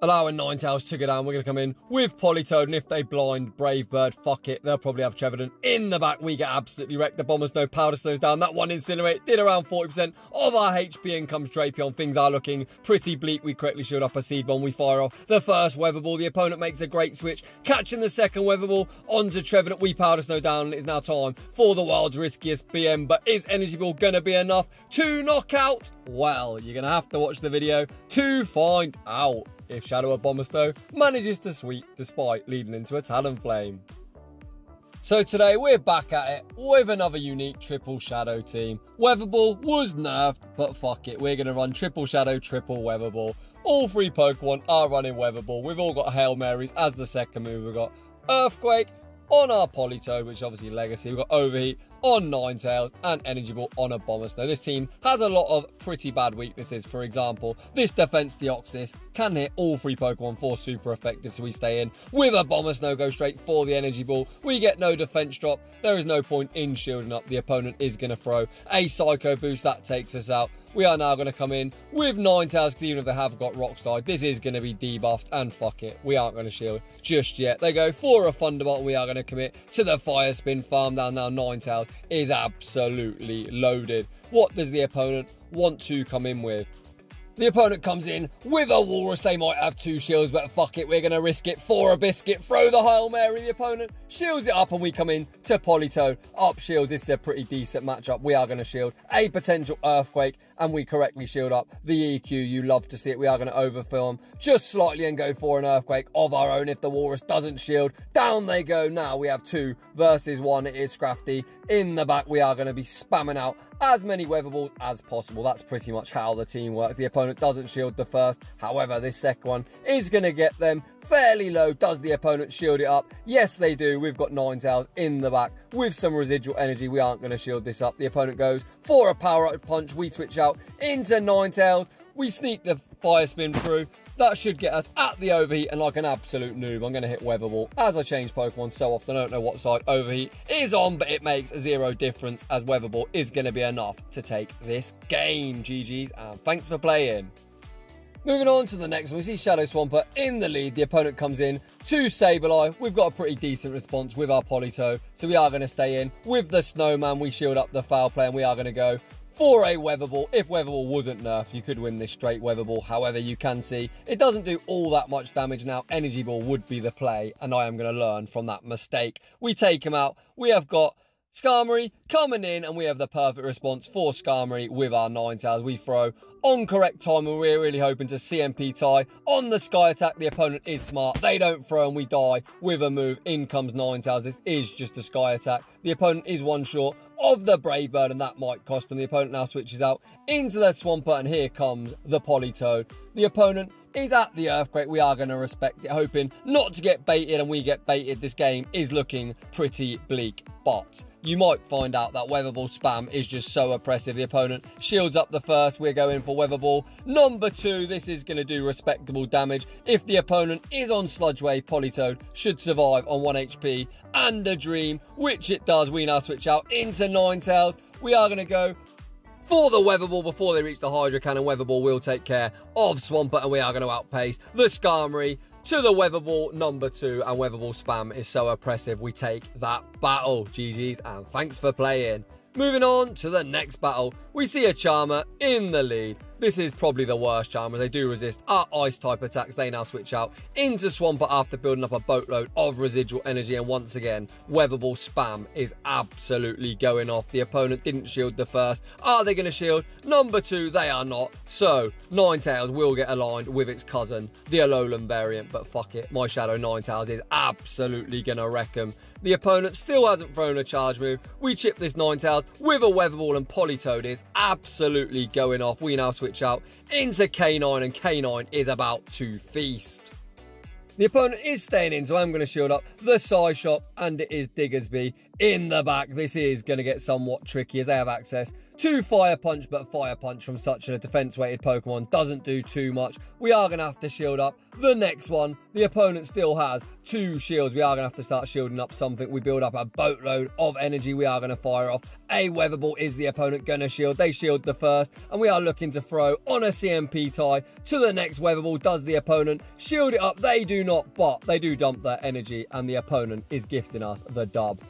Allowing Ninetales to go down, we're going to come in with Politoad, and if they blind Brave Bird, fuck it, they'll probably have Trevenant in the back. We get absolutely wrecked. The Abomasnow powder slows down. That one Incinerate did around 40% of our HP. In comes Drapion. Things are looking pretty bleak. We correctly shield up a Seed Bomb. We fire off the first Weather Ball. The opponent makes a great switch, catching the second Weather Ball onto Trevenant. We powder snow down, and it's now time for the world's riskiest BM, but is Energy Ball going to be enough to knock out? Well, you're going to have to watch the video to find out. If Shadow Abomasnow manages to sweep despite leading into a Talonflame. So today we're back at it with another unique triple Shadow team. Weather Ball was nerfed, but fuck it, we're going to run triple Shadow, triple Weather Ball. All three Pokemon are running Weather Ball. We've all got Hail Marys as the second move. We've got Earthquake on our Politoed, which is obviously Legacy. We've got Overheat on Ninetales and Energy Ball on Abomasnow. This team has a lot of pretty bad weaknesses. For example, this Defense Deoxys can hit all three Pokemon for super effective, so we stay in with Abomasnow, go straight for the Energy Ball. We get no defense drop. There is no point in shielding up. The opponent is going to throw a Psycho Boost. That takes us out. We are now going to come in with Ninetales, because even if they have got Rockslide, this is going to be debuffed, and fuck it, we aren't going to shield just yet. They go for a Thunderbolt. We are going to commit to the Fire Spin, farm down. Now Ninetales is absolutely loaded. What does the opponent want to come in with? The opponent comes in with a Walrus. They might have two shields, but fuck it, we're going to risk it for a biscuit. Throw the Hail Mary. The opponent shields it up, and we come in to Politoed. Up shields. This is a pretty decent matchup. We are going to shield a potential Earthquake, and we correctly shield up the EQ. You love to see it. We are going to overfill them just slightly and go for an Earthquake of our own. If the Walrus doesn't shield, down they go. Now we have 2 versus 1. It is Scrafty in the back. We are going to be spamming out as many Weather Balls as possible. That's pretty much how the team works. The opponent doesn't shield the first. However, this second one is going to get them fairly low. Does the opponent shield it up? Yes, they do. We've got Ninetales in the back with some residual energy. We aren't going to shield this up. The opponent goes for a power-up punch. We switch out into Ninetales. We sneak the Fire Spin through. That should get us at the Overheat, and like an absolute noob, I'm going to hit Weather Ball. As I change Pokemon so often, I don't know what side Overheat is on, but it makes zero difference, as Weather Ball is going to be enough to take this game. GG's, and thanks for playing. Moving on to the next one, we see Shadow Swampert in the lead. The opponent comes in to Sableye. We've got a pretty decent response with our Politoed, so we are going to stay in with the Snowman. We shield up the Foul Play, and we are going to go for a Weather Ball. If Weather Ball wasn't nerfed, you could win this straight Weather Ball. However, you can see it doesn't do all that much damage. Now Energy Ball would be the play, and I am going to learn from that mistake. We take him out. We have got Skarmory coming in, and we have the perfect response for Skarmory with our Ninetales. We throw on correct time, and we're really hoping to CMP tie on the Sky Attack. The opponent is smart. They don't throw, and we die with a move. In comes Ninetales. This is just a Sky Attack. The opponent is one short of the Brave Bird, and that might cost them. The opponent now switches out into their Swampert, and here comes the Politoed. The opponent is at the Earthquake. We are going to respect it, hoping not to get baited, and we get baited. This game is looking pretty bleak, but you might find out that Weather Ball spam is just so oppressive. The opponent shields up the first. We're going for Weather Ball number 2. This is going to do respectable damage. If the opponent is on Sludge Wave, Politoed should survive on 1 HP and a Dream, which it does. We now switch out into Ninetales. We are going to go for the Weather Ball before they reach the Hydro Cannon. Weather Ball will take care of Swampert, and we are going to outpace the Skarmory to the Weather Ball number 2, and Weather Ball spam is so oppressive. We take that battle. GG's, and thanks for playing. Moving on to the next battle, we see a Charmer in the lead. This is probably the worst Charmer. They do resist our Ice-type attacks. They now switch out into Swampert after building up a boatload of residual energy. And once again, Weather Ball spam is absolutely going off. The opponent didn't shield the first. Are they going to shield number 2? They are not. So Ninetales will get aligned with its cousin, the Alolan variant. But fuck it, my Shadow Ninetales is absolutely going to wreck them. The opponent still hasn't thrown a charge move. We chip this Ninetales with a Weather Ball, and Politoed is absolutely going off. We now switch out into K9, and K9 is about to feast. The opponent is staying in, so I'm going to shield up the Psy Shop, and it is Diggersby in the back. This is going to get somewhat tricky as they have access to Fire Punch, but Fire Punch from such a defense-weighted Pokemon doesn't do too much. We are going to have to shield up the next one. The opponent still has two shields. We are going to have to start shielding up something. We build up a boatload of energy. We are going to fire off a Weather Ball. Is the opponent going to shield? They shield the first, and we are looking to throw on a CMP tie to the next Weather Ball. Does the opponent shield it up? They do not, but they do dump their energy, and the opponent is gifting us the dub.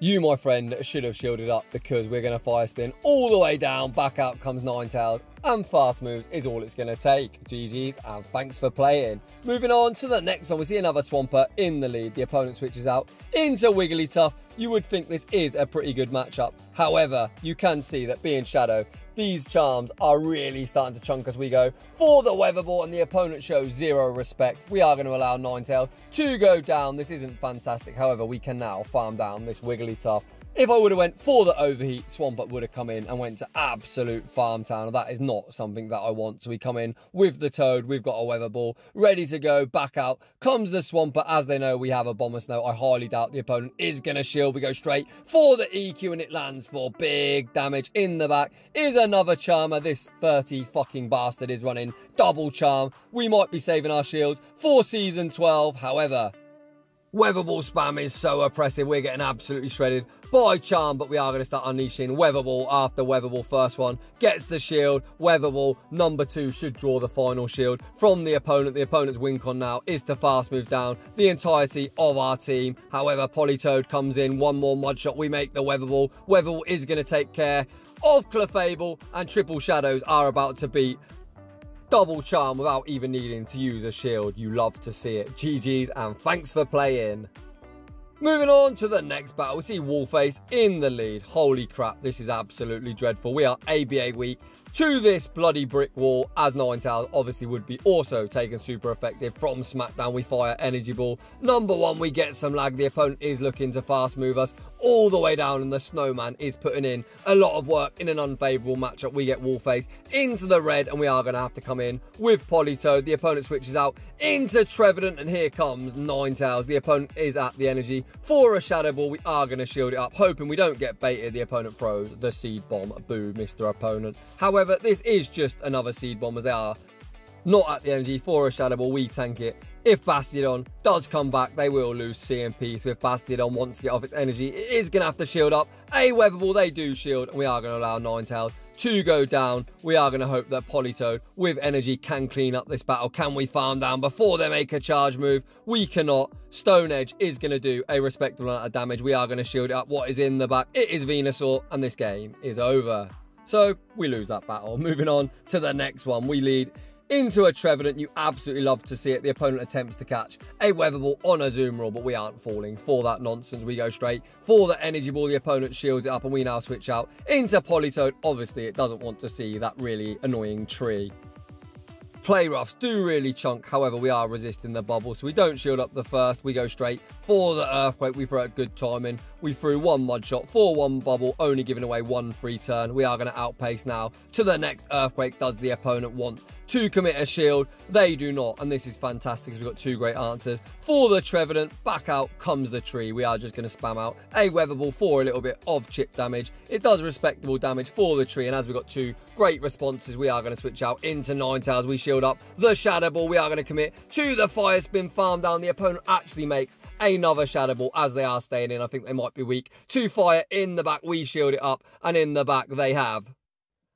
You, my friend, should have shielded up because we're going to fire spin all the way down. Back out comes Ninetales, and fast moves is all it's going to take. GG's and thanks for playing. Moving on to the next one, we see another Swampert in the lead. The opponent switches out into Wigglytuff. You would think this is a pretty good matchup. However, you can see that being Shadow, these charms are really starting to chunk as we go for the Weather Ball, and the opponent shows zero respect. We are going to allow Ninetales to go down. This isn't fantastic. However, we can now farm down this Wigglytuff. If I would have went for the Overheat, Swampert would have come in and went to absolute farm town. That is not something that I want. So we come in with the Toad. We've got a Weather Ball ready to go. Back out comes the Swampert. As they know, we have a Abomasnow. I highly doubt the opponent is going to shield. We go straight for the EQ, and it lands for big damage. In the back is another Charmer. This 30 fucking bastard is running double charm. We might be saving our shields for Season 12. However, Weather Ball spam is so oppressive. We're getting absolutely shredded by charm, but we are going to start unleashing Weather Ball after Weather Ball. First one gets the shield. Weather Ball number two should draw the final shield from the opponent. The opponent's win con now is to fast move down the entirety of our team. However, Politoad comes in. One more mud shot. We make the Weather Ball. Weather Ball is going to take care of Clefable, and Triple Shadows are about to beat double charm without even needing to use a shield. You love to see it. GG's and thanks for playing. Moving on to the next battle, we see Woolface in the lead. Holy crap, this is absolutely dreadful. We are ABA week to this bloody brick wall, as Ninetales obviously would be also taken super effective from SmackDown. We fire Energy Ball. Number one, we get some lag. The opponent is looking to fast move us all the way down, and the Snowman is putting in a lot of work in an unfavourable matchup. We get Woolface into the red, and we are going to have to come in with Politoed. The opponent switches out into Trevenant, and here comes Ninetales. The opponent is at the energy for a Shadow Ball. We are going to shield it up, hoping we don't get baited. The opponent throws the Seed Bomb. Boo, Mr. Opponent. However, this is just another Seed Bomb as they are not at the energy for a Shadow Ball. We tank it. If Bastiodon does come back, they will lose CMP. So if Bastiodon wants to get off its energy, it is going to have to shield up a Weather Ball. They do shield, and we are going to allow Ninetales to go down. We are going to hope that Politoed with energy can clean up this battle. Can we farm down before they make a charge move? We cannot. Stone Edge is going to do a respectable amount of damage. We are going to shield it up. What is in the back? It is Venusaur, and this game is over. So we lose that battle. Moving on to the next one, we lead into a Trevenant. You absolutely love to see it. The opponent attempts to catch a Weather Ball on a Azumarill, but we aren't falling for that nonsense. We go straight for the Energy Ball. The opponent shields it up, and we now switch out into Politoed. Obviously, it doesn't want to see that really annoying tree. Play roughs do really chunk. However, we are resisting the bubble, so we don't shield up the first. We go straight for the Earthquake. We throw it good timing. We threw one mud shot for one bubble, only giving away one free turn. We are going to outpace now to the next Earthquake. Does the opponent want to commit a shield? They do not, and this is fantastic because we've got two great answers for the Trevenant. Back out comes the tree. We are just going to spam out a Weather Ball for a little bit of chip damage. It does respectable damage for the tree, and as we've got two great responses, we are going to switch out into Ninetales. We shield up the Shadow Ball. We are going to commit to the Fire Spin, farm down. The opponent actually makes another Shadow Ball as they are staying in. I think they might be weak to fire. In the back, we shield it up, and in the back they have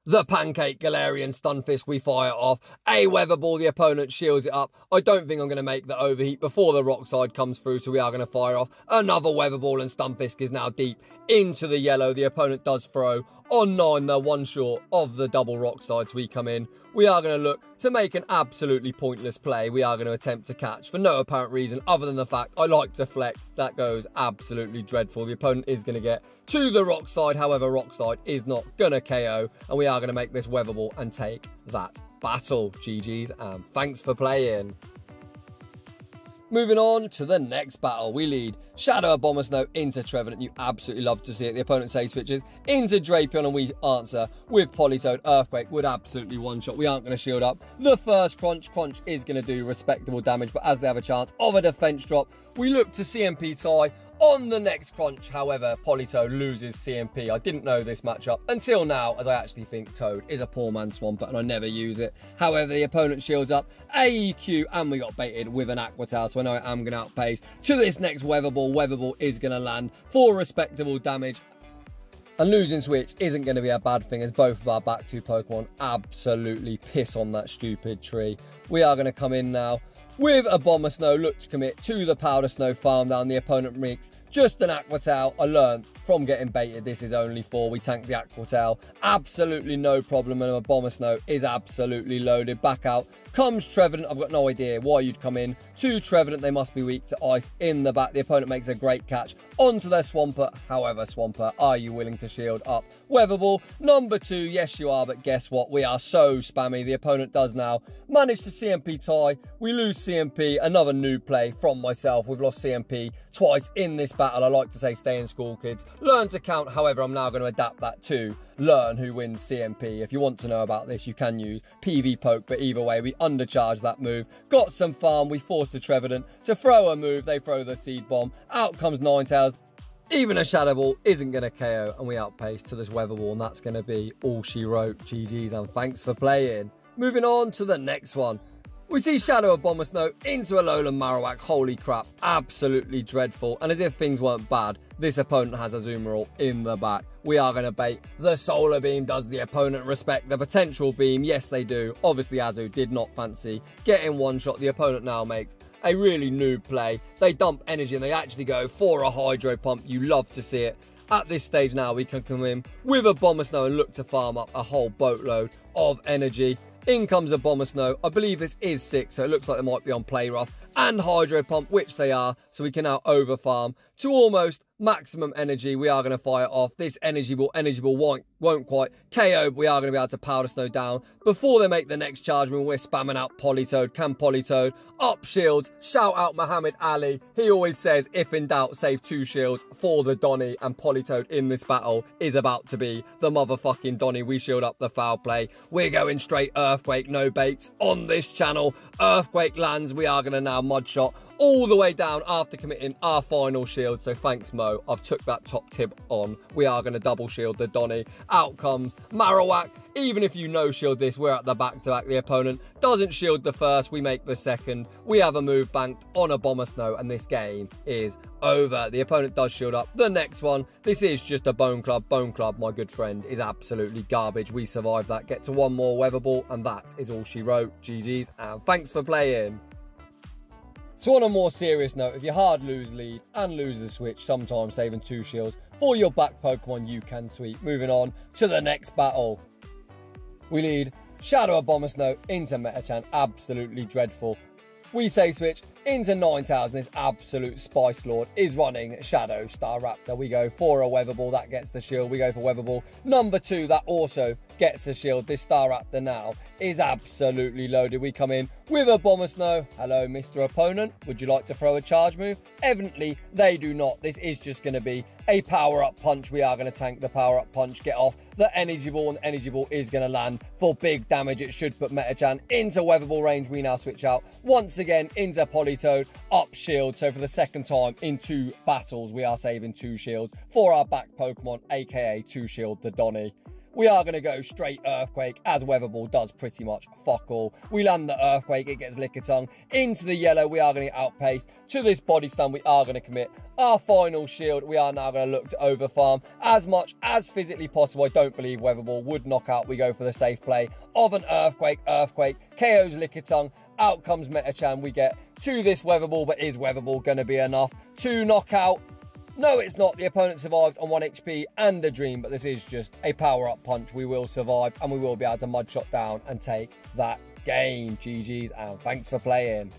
the Pancake Galarian Stunfisk. We fire off a Weather Ball. The opponent shields it up. I don't think I'm going to make the Overheat before the Rock Slide comes through, so we are going to fire off another Weather Ball, and Stunfisk is now deep into the yellow. The opponent does throw on 9. They're one short of the double Rock Slide, so we come in. We are going to look to make an absolutely pointless play. We are going to attempt to catch for no apparent reason other than the fact I like to flex. That goes absolutely dreadful. The opponent is going to get to the Rock Slide. However, Rock Slide is not going to KO, and we are going to make this Weather Ball and take that battle. GG's and thanks for playing. Moving on to the next battle, we lead Shadow Abomasnow into Trevenant. You absolutely love to see it. The opponent save switches into Drapion, and we answer with Politoed. Earthquake would absolutely one-shot. We aren't going to shield up the first Crunch. Crunch is going to do respectable damage, but as they have a chance of a defense drop, we look to CMP tie On the next crunch, however, Politoad loses CMP. I didn't know this matchup until now, as I actually think Toad is a poor man's Swampert and I never use it. However, the opponent shields up, AEQ, and we got baited with an Aqua Tile, so I know I am going to outpace to this next Weather Ball. Weather Ball is going to land for respectable damage. And losing Switch isn't going to be a bad thing, as both of our back two Pokemon absolutely piss on that stupid tree. We are going to come in now with Abomasnow, look to commit to the Powder Snow farm down. The opponent makes just an Aqua Tile. I learned from getting baited this is only four. We tank the Aqua Tile, absolutely no problem, and Abomasnow is absolutely loaded. Back out comes Trevenant. I've got no idea why you'd come in to Trevenant. They must be weak to ice in the back. The opponent makes a great catch onto their Swampert. However, Swampert, are you willing to shield up? Weather Ball, number two. Yes, you are, but guess what? We are so spammy. The opponent does now manage to CMP tie. We lose CMP. Another new play from myself. We've lost CMP twice in this battle. I like to say stay in school, kids. Learn to count. However, I'm now going to adapt that to learn who wins CMP. If you want to know about this, you can use PV Poke, but either way, we undercharge that move. Got some farm. We force the Trevenant to throw a move. They throw the Seed Bomb. Out comes Ninetales. Even a Shadow Ball isn't going to KO, and we outpace to this Weather Ball, and that's going to be all she wrote. GG's and thanks for playing. Moving on to the next one. We see Shadow Abomasnow into Alolan Marowak. Holy crap, absolutely dreadful. And as if things weren't bad, this opponent has Azumarill in the back. We are going to bait the Solar Beam. Does the opponent respect the potential beam? Yes, they do. Obviously, Azu did not fancy getting one shot. The opponent now makes a really noob play. They dump energy and they actually go for a Hydro Pump. You love to see it. At this stage now, we can come in with Abomasnow and look to farm up a whole boatload of energy. In comes Abomasnow. I believe this is 6, so it looks like they might be on Play Rough and Hydro Pump, which they are, so we can now overfarm to almost maximum energy. We are going to fire off this Energy Ball won't quite KO, but we are going to be able to Powder Snow down before they make the next charge. When we're spamming out Politoad, can Politoad up shields? Shout out Muhammad Ali. He always says, if in doubt, save two shields for the Donny, and Politoad in this battle is about to be the motherfucking Donny. We shield up the foul play. We're going straight Earthquake, no baits on this channel. Earthquake lands. We are going to now Mud Shot all the way down after committing our final shield. So thanks, Mo. I've took that top tip on. We are going to double shield the Donny. Out comes Marowak. Even if you no shield this, we're at the back-to-back. The opponent doesn't shield the first. We make the second. We have a move banked on Abomasnow, and this game is over. The opponent does shield up the next one. This is just a Bone Club. Bone Club, my good friend, is absolutely garbage. We survive that. Get to one more Weather Ball, and that is all she wrote. GG's, and thanks for playing. So on a more serious note, if you hard lose lead and lose the Switch, sometimes saving two shields for your back Pokemon you can sweep. Moving on to the next battle. We lead Shadow Abomasnow into Metachan, absolutely dreadful. We save Switch into Ninetales, and this absolute Spice Lord is running Shadow Staraptor. We go for a Weather Ball, that gets the shield. We go for Weather Ball number 2, that also gets a shield. This Staraptor now is absolutely loaded. We come in with Abomasnow. Hello, Mr. Opponent. Would you like to throw a charge move? Evidently, they do not. This is just going to be a power-up punch. We are going to tank the power-up punch, get off the Energy Ball, and the Energy Ball is going to land for big damage. It should put Metachan into Weather Ball range. We now switch out once again into Politoad, up shield. So for the second time in two battles, we are saving two shields for our back Pokemon, aka two shield the Donny. We are going to go straight Earthquake, as Weather Ball does pretty much fuck all. We land the Earthquake, it gets Lickitung into the yellow. We are going to get outpaced to this Body Slam. We are going to commit our final shield. We are now going to look to overfarm as much as physically possible. I don't believe Weather Ball would knock out. We go for the safe play of an Earthquake. Earthquake KOs Lickitung. Out comes Metachan. We get to this Weather Ball, but is Weather Ball going to be enough to knock out? No, it's not. The opponent survives on 1 HP and a dream, but this is just a power-up punch. We will survive, and we will be able to Mud Shot down and take that game. GG's, and thanks for playing.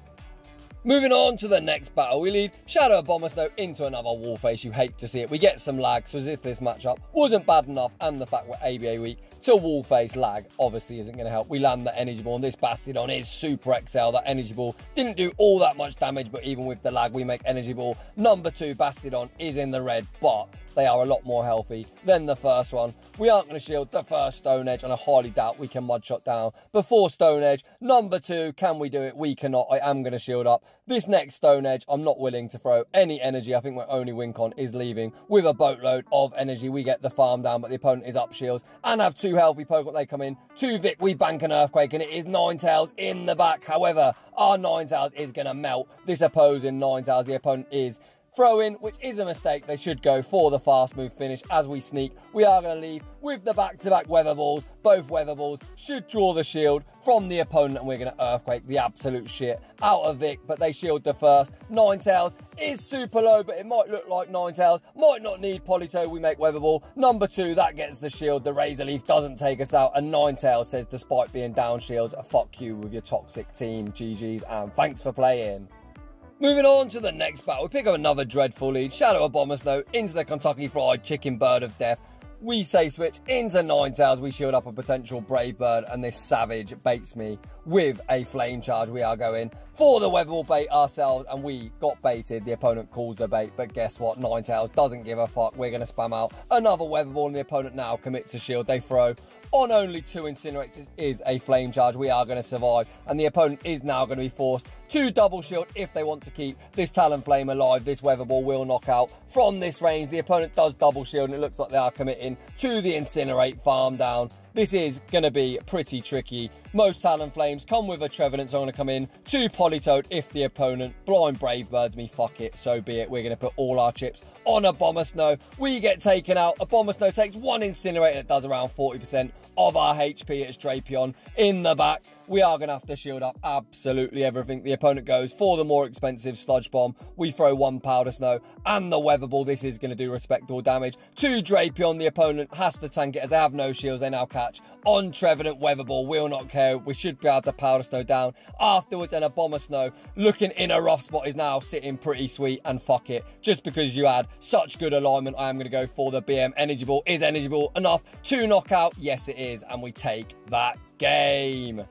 Moving on to the next battle, we lead Shadow Abomasnow into another Wallface. You hate to see it. We get some lag, so as if this matchup wasn't bad enough, and the fact we're ABA week to Wallface lag obviously isn't going to help. We land the Energy Ball, and this Bastiodon is Super XL. That Energy Ball didn't do all that much damage, but even with the lag, we make Energy Ball number 2. Bastiodon is in the red, but they are a lot more healthy than the first one. We aren't going to shield the first Stone Edge, and I highly doubt we can Mud Shot down before Stone Edge. Number two, can we do it? We cannot. I am going to shield up. This next Stone Edge, I'm not willing to throw any energy. I think my only Wincon is leaving with a boatload of energy. We get the farm down, but the opponent is up shields and have two healthy Pokemon. They come in. Two Vic, we bank an Earthquake, and it is Ninetales in the back. However, our Ninetales is going to melt this opposing Ninetales. The opponent is throw-in, which is a mistake. They should go for the fast move finish as we sneak. We are going to leave with the back-to-back Weather Balls. Both Weather Balls should draw the shield from the opponent, and we're going to Earthquake the absolute shit out of Vic, but they shield the first. Ninetales is super low, but it might look like Ninetales might not need Politoad. We make Weather Ball. Number two, that gets the shield. The Razor Leaf doesn't take us out, and Ninetales says, despite being down shields, fuck you with your toxic team. GG's, and thanks for playing. Moving on to the next battle, we pick up another dreadful lead. Shadow Abomasnow into the Kentucky Fried Chicken Bird of Death. We say switch into Ninetales. We shield up a potential Brave Bird, and this savage baits me with a Flame Charge. We are going for the Weather Ball bait ourselves, and we got baited. The opponent calls the bait, but guess what? Ninetales doesn't give a fuck. We're going to spam out another Weather Ball, and the opponent now commits a shield. They throw on only two Incinerators. This is a Flame Charge. We are going to survive, and the opponent is now going to be forced to double shield if they want to keep this Talonflame alive. This Weather Ball will knock out from this range. The opponent does double shield, and it looks like they are committing to the Incinerate farm down. This is going to be pretty tricky. Most Talonflames come with a Trevenant, so I'm going to come in to Politoad. If the opponent blind Brave Birds me, fuck it, so be it. We're going to put all our chips on Abomasnow. We get taken out. Abomasnow takes one Incinerate, and it does around 40% of our HP. It's Drapion in the back. We are going to have to shield up absolutely everything. The opponent goes for the more expensive Sludge Bomb. We throw one Powder Snow and the Weather Ball. This is going to do respectable damage to Drapion. The opponent has to tank it as they have no shields. They now catch on Trevenant. Weather Ball will not care. We should be able to Powder Snow down afterwards. And Abomasnow, looking in a rough spot, is now sitting pretty sweet. And fuck it, just because you had such good alignment, I am going to go for the BM. Energy Ball is Energy Ball enough to knock out? Yes, it is. And we take that game.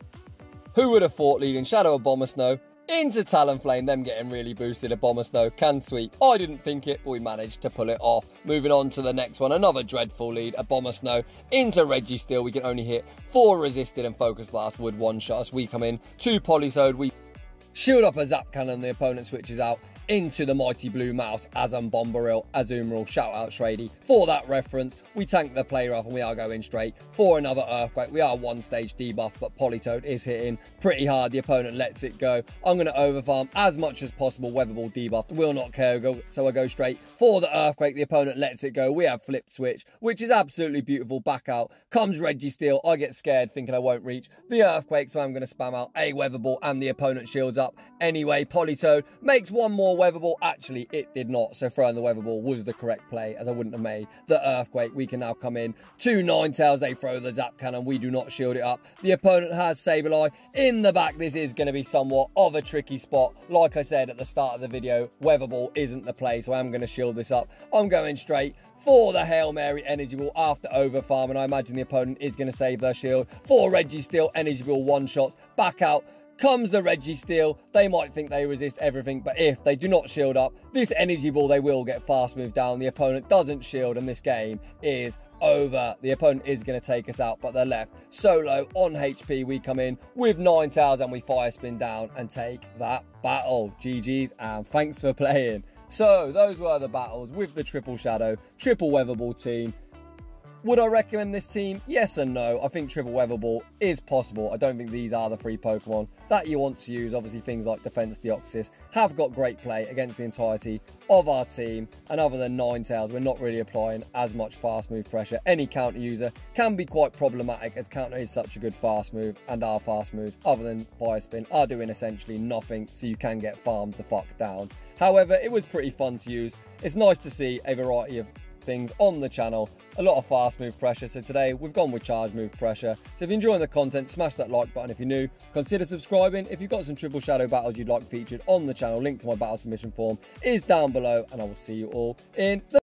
Who would have thought leading Shadow Abomasnow into Talonflame, them getting really boosted. Abomasnow can sweep. I didn't think it, but we managed to pull it off. Moving on to the next one, another dreadful lead. Abomasnow into Registeel. We can only hit four resisted, and Focus Blast would one-shot us. We come in to Politoed. We shield up a Zap Cannon. The opponent switches out into the Mighty Blue Mouse, Azum Bombaril, Azumarill. Shout out Shady for that reference. We tank the player off, and we are going straight for another Earthquake. We are one stage debuff, but Politoad is hitting pretty hard. The opponent lets it go. I'm going to overfarm as much as possible. Weather Ball debuffed, will not care, so I go straight for the Earthquake. The opponent lets it go. We have Flip Switch, which is absolutely beautiful. Back out comes Registeel. I get scared thinking I won't reach the Earthquake, so I'm going to spam out a Weather Ball, and the opponent shields up anyway. Politoad makes one more Weather Ball. Actually, it did not, so throwing the Weather Ball was the correct play, as I wouldn't have made the Earthquake. We can now come in to Ninetales. They throw the Zap Cannon. We do not shield it up. The opponent has Sableye in the back. This is going to be somewhat of a tricky spot. Like I said at the start of the video, Weather Ball isn't the play, so I'm going to shield this up. I'm going straight for the Hail Mary Energy Ball after Overfarm, and I imagine the opponent is going to save their shield for Registeel. Energy Ball one-shots. Back out comes the Registeel. They might think they resist everything, but if they do not shield up this Energy Ball, they will get fast moved down. The opponent doesn't shield, and this game is over. The opponent is going to take us out, but they're left so low on HP. We come in with Ninetales, and we Fire Spin down and take that battle. GG's, and thanks for playing. So those were the battles with the triple Shadow, triple Weather Ball team. Would I recommend this team? Yes and no. I think triple Weather Ball is possible. I don't think these are the three Pokemon that you want to use. Obviously, things like Defense Deoxys have got great play against the entirety of our team. And other than Ninetales, we're not really applying as much fast move pressure. Any counter user can be quite problematic, as counter is such a good fast move, and our fast moves, other than Fire Spin, are doing essentially nothing, so you can get farmed the fuck down. However, it was pretty fun to use. It's nice to see a variety of things on the channel, a lot of fast move pressure. So today we've gone with charge move pressure. So if you're enjoying the content, smash that like button. If you're new, consider subscribing. If you've got some triple Shadow battles you'd like featured on the channel, link to my battle submission form is down below, and I will see you all in the